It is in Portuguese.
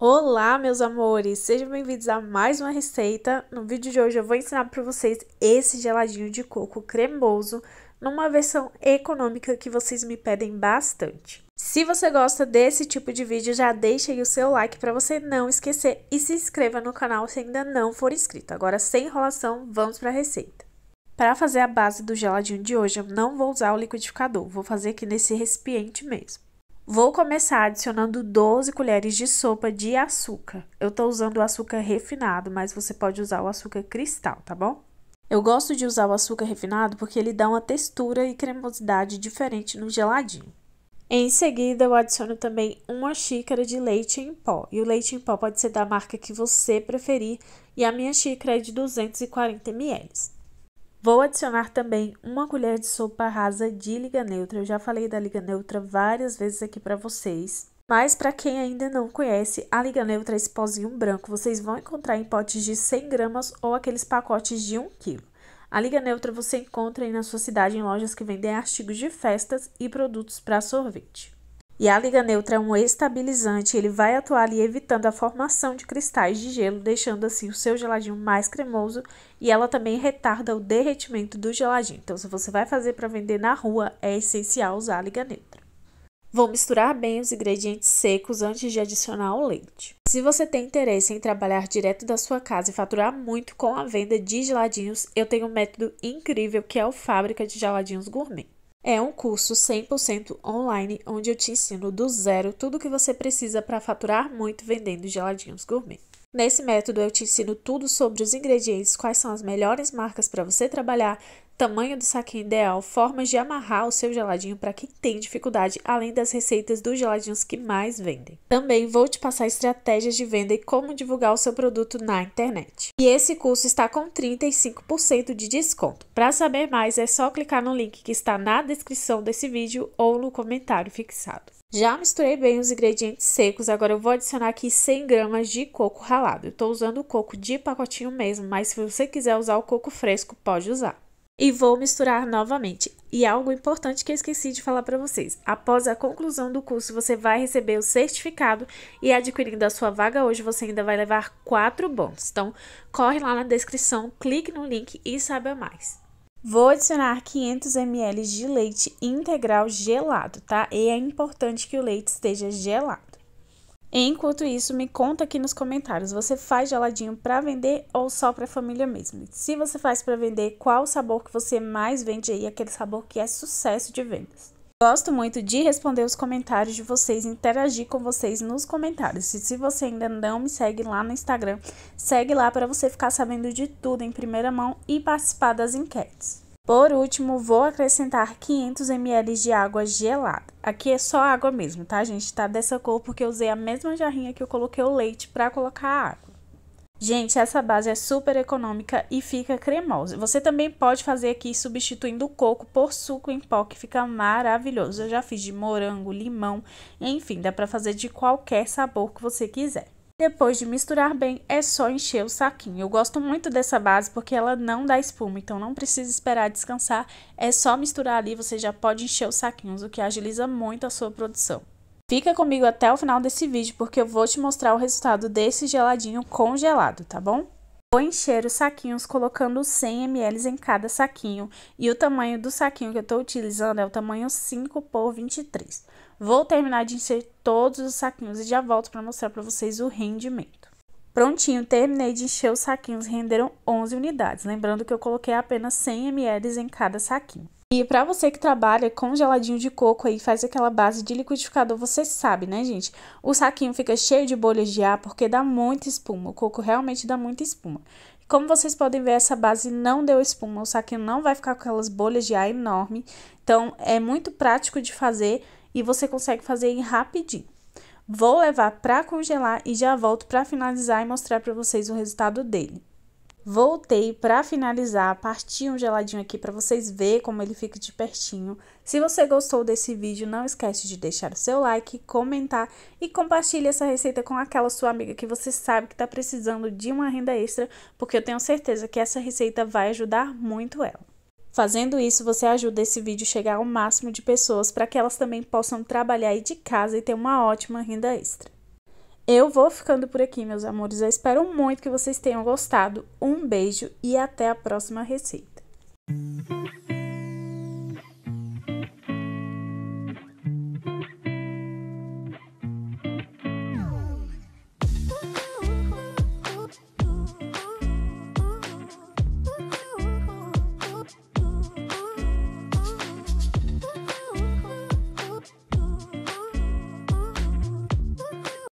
Olá, meus amores! Sejam bem-vindos a mais uma receita. No vídeo de hoje eu vou ensinar para vocês esse geladinho de coco cremoso numa versão econômica que vocês me pedem bastante. Se você gosta desse tipo de vídeo, já deixa aí o seu like para você não esquecer e se inscreva no canal se ainda não for inscrito. Agora, sem enrolação, vamos para a receita. Para fazer a base do geladinho de hoje, eu não vou usar o liquidificador, vou fazer aqui nesse recipiente mesmo. Vou começar adicionando 12 colheres de sopa de açúcar. Eu tô usando o açúcar refinado, mas você pode usar o açúcar cristal, tá bom? Eu gosto de usar o açúcar refinado porque ele dá uma textura e cremosidade diferente no geladinho. Em seguida, eu adiciono também uma xícara de leite em pó. E o leite em pó pode ser da marca que você preferir. E a minha xícara é de 240 ml. Vou adicionar também uma colher de sopa rasa de liga neutra. Eu já falei da liga neutra várias vezes aqui para vocês. Mas para quem ainda não conhece, a liga neutra é esse pozinho branco. Vocês vão encontrar em potes de 100 gramas ou aqueles pacotes de 1 kg. A liga neutra você encontra aí na sua cidade em lojas que vendem artigos de festas e produtos para sorvete. E a liga neutra é um estabilizante, ele vai atuar ali evitando a formação de cristais de gelo, deixando assim o seu geladinho mais cremoso, e ela também retarda o derretimento do geladinho. Então, se você vai fazer para vender na rua, é essencial usar a liga neutra. Vou misturar bem os ingredientes secos antes de adicionar o leite. Se você tem interesse em trabalhar direto da sua casa e faturar muito com a venda de geladinhos, eu tenho um método incrível que é o Fábrica de Geladinhos Gourmet. É um curso 100% online, onde eu te ensino do zero tudo o que você precisa para faturar muito vendendo geladinhos gourmet. Nesse método eu te ensino tudo sobre os ingredientes, quais são as melhores marcas para você trabalhar, tamanho do saquinho ideal, formas de amarrar o seu geladinho para quem tem dificuldade, além das receitas dos geladinhos que mais vendem. Também vou te passar estratégias de venda e como divulgar o seu produto na internet. E esse curso está com 35% de desconto. Para saber mais é só clicar no link que está na descrição desse vídeo ou no comentário fixado. Já misturei bem os ingredientes secos, agora eu vou adicionar aqui 100 gramas de coco ralado. Eu estou usando o coco de pacotinho mesmo, mas se você quiser usar o coco fresco, pode usar. E vou misturar novamente. E algo importante que eu esqueci de falar para vocês. Após a conclusão do curso, você vai receber o certificado e adquirindo a sua vaga hoje, você ainda vai levar 4 bônus. Então, corre lá na descrição, clique no link e saiba mais. Vou adicionar 500 ml de leite integral gelado, tá? E é importante que o leite esteja gelado. Enquanto isso, me conta aqui nos comentários, você faz geladinho para vender ou só para a família mesmo? Se você faz para vender, qual o sabor que você mais vende aí, aquele sabor que é sucesso de vendas? Gosto muito de responder os comentários de vocês, interagir com vocês nos comentários. E se você ainda não me segue lá no Instagram, segue lá para você ficar sabendo de tudo em primeira mão e participar das enquetes. Por último, vou acrescentar 500 ml de água gelada. Aqui é só água mesmo, tá, gente? Tá dessa cor porque eu usei a mesma jarrinha que eu coloquei o leite para colocar a água. Gente, essa base é super econômica e fica cremosa. Você também pode fazer aqui substituindo o coco por suco em pó, que fica maravilhoso. Eu já fiz de morango, limão, enfim, dá para fazer de qualquer sabor que você quiser. Depois de misturar bem, é só encher o saquinho. Eu gosto muito dessa base porque ela não dá espuma, então não precisa esperar descansar. É só misturar ali, você já pode encher os saquinhos, o que agiliza muito a sua produção. Fica comigo até o final desse vídeo porque eu vou te mostrar o resultado desse geladinho congelado, tá bom? Vou encher os saquinhos colocando 100 ml em cada saquinho e o tamanho do saquinho que eu estou utilizando é o tamanho 5x23. Vou terminar de encher todos os saquinhos e já volto para mostrar para vocês o rendimento. Prontinho, terminei de encher os saquinhos, renderam 11 unidades, lembrando que eu coloquei apenas 100 ml em cada saquinho. E para você que trabalha com geladinho de coco aí, faz aquela base de liquidificador, você sabe, né, gente? O saquinho fica cheio de bolhas de ar porque dá muita espuma, o coco realmente dá muita espuma. E como vocês podem ver, essa base não deu espuma, o saquinho não vai ficar com aquelas bolhas de ar enorme, então é muito prático de fazer e você consegue fazer aí rapidinho. Vou levar para congelar e já volto para finalizar e mostrar para vocês o resultado dele. Voltei para finalizar, parti um geladinho aqui para vocês verem como ele fica de pertinho. Se você gostou desse vídeo, não esquece de deixar o seu like, comentar e compartilhe essa receita com aquela sua amiga que você sabe que está precisando de uma renda extra, porque eu tenho certeza que essa receita vai ajudar muito ela. Fazendo isso, você ajuda esse vídeo a chegar ao máximo de pessoas para que elas também possam trabalhar aí de casa e ter uma ótima renda extra. Eu vou ficando por aqui, meus amores. Eu espero muito que vocês tenham gostado. Um beijo e até a próxima receita.